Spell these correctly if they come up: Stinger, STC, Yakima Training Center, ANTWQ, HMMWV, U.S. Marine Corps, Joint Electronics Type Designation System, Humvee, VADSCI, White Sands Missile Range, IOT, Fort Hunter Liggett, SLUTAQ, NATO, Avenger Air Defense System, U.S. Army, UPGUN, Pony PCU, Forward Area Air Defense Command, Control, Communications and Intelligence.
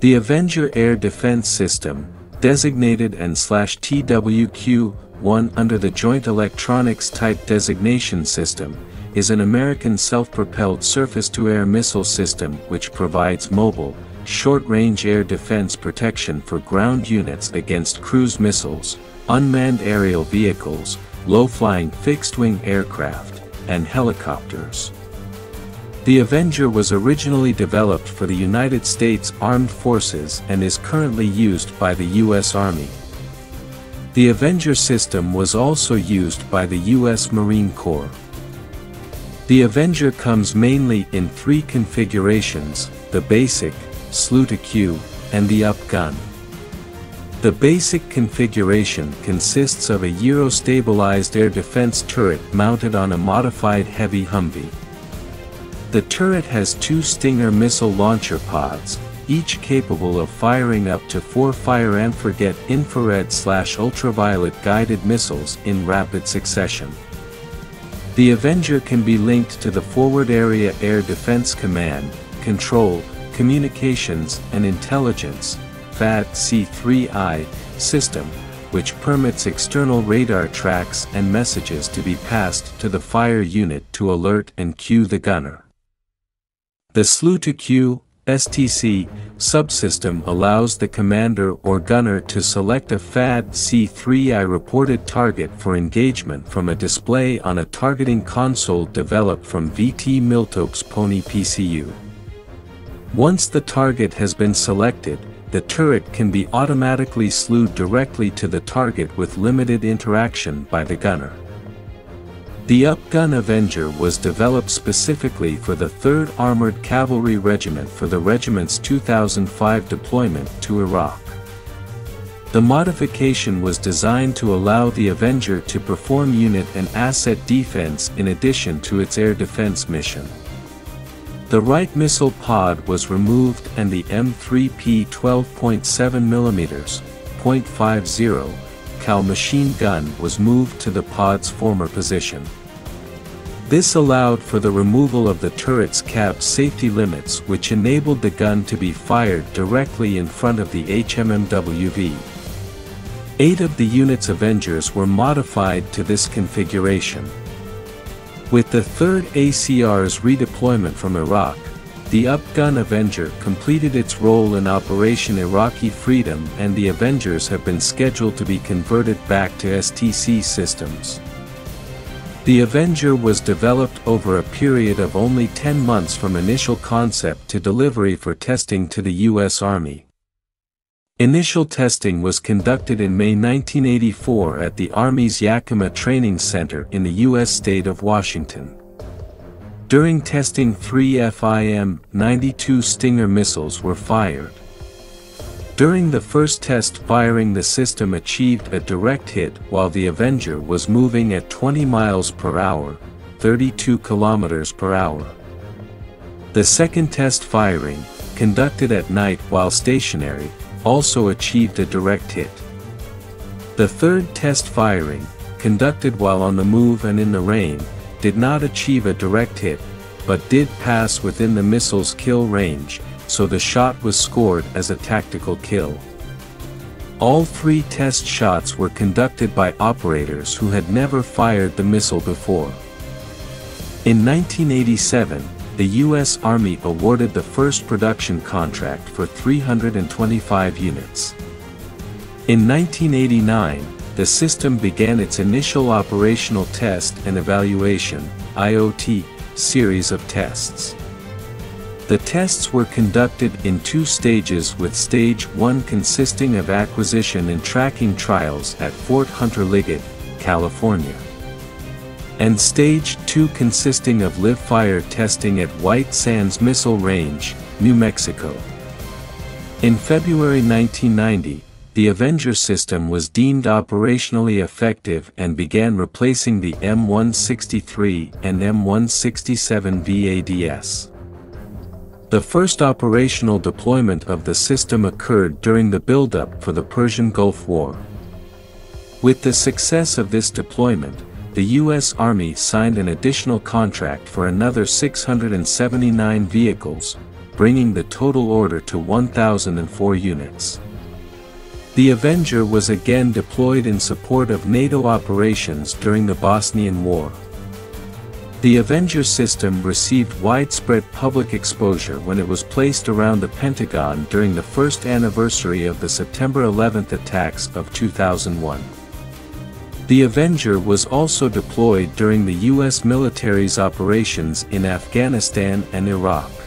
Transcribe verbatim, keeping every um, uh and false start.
The Avenger Air Defense System, designated A N T W Q one under the Joint Electronics Type Designation System, is an American self-propelled surface-to-air missile system which provides mobile, short-range air defense protection for ground units against cruise missiles, unmanned aerial vehicles, low-flying fixed-wing aircraft, and helicopters. The Avenger was originally developed for the United States Armed Forces and is currently used by the U S Army. The Avenger system was also used by the U S Marine Corps. The Avenger comes mainly in three configurations: the basic, S L U T A Q, and the UPGUN. The basic configuration consists of a gyro-stabilized air defense turret mounted on a modified heavy Humvee. The turret has two Stinger missile launcher pods, each capable of firing up to four fire-and-forget infrared-slash-ultraviolet guided missiles in rapid succession. The Avenger can be linked to the Forward Area Air Defense Command, Control, Communications and Intelligence (V A D S C three I) system, which permits external radar tracks and messages to be passed to the fire unit to alert and cue the gunner. The S L U T A Q S T C subsystem allows the commander or gunner to select a V A D S C three I reported target for engagement from a display on a targeting console developed from V T Miltope's Pony P C U. Once the target has been selected, the turret can be automatically slewed directly to the target with limited interaction by the gunner. The UPGUN Avenger was developed specifically for the third Armored Cavalry Regiment for the regiment's two thousand five deployment to Iraq. The modification was designed to allow the Avenger to perform unit and asset defense in addition to its air defense mission. The right missile pod was removed and the M three P twelve point seven millimeter point five zero cal machine gun was moved to the pod's former position. This allowed for the removal of the turret's cap safety limits, which enabled the gun to be fired directly in front of the H M M W V. Eight of the unit's Avengers were modified to this configuration. With the third A C R's redeployment from Iraq, the UPGUN Avenger completed its role in Operation Iraqi Freedom, and the Avengers have been scheduled to be converted back to S T C systems. The Avenger was developed over a period of only ten months from initial concept to delivery for testing to the U S Army. Initial testing was conducted in May nineteen eighty-four at the Army's Yakima Training Center in the U S state of Washington. During testing, three F I M ninety-two Stinger missiles were fired. During the first test firing, the system achieved a direct hit while the Avenger was moving at twenty miles per hour, thirty-two kilometers per hour. The second test firing, conducted at night while stationary, also achieved a direct hit. The third test firing, conducted while on the move and in the rain, did not achieve a direct hit, but did pass within the missile's kill range, so the shot was scored as a tactical kill. All three test shots were conducted by operators who had never fired the missile before. In nineteen eighty-seven, the U S Army awarded the first production contract for three hundred twenty-five units. In nineteen eighty-nine, the system began its initial operational test and evaluation I O T, series of tests. The tests were conducted in two stages, with Stage one consisting of acquisition and tracking trials at Fort Hunter Liggett, California, and Stage two consisting of live-fire testing at White Sands Missile Range, New Mexico. In February nineteen ninety, the Avenger system was deemed operationally effective and began replacing the M one sixty-three and M one sixty-seven V A D S. The first operational deployment of the system occurred during the buildup for the Persian Gulf War. With the success of this deployment, the U S Army signed an additional contract for another six hundred seventy-nine vehicles, bringing the total order to one thousand four units. The Avenger was again deployed in support of NATO operations during the Bosnian War. The Avenger system received widespread public exposure when it was placed around the Pentagon during the first anniversary of the September eleventh attacks of two thousand one. The Avenger was also deployed during the U S military's operations in Afghanistan and Iraq.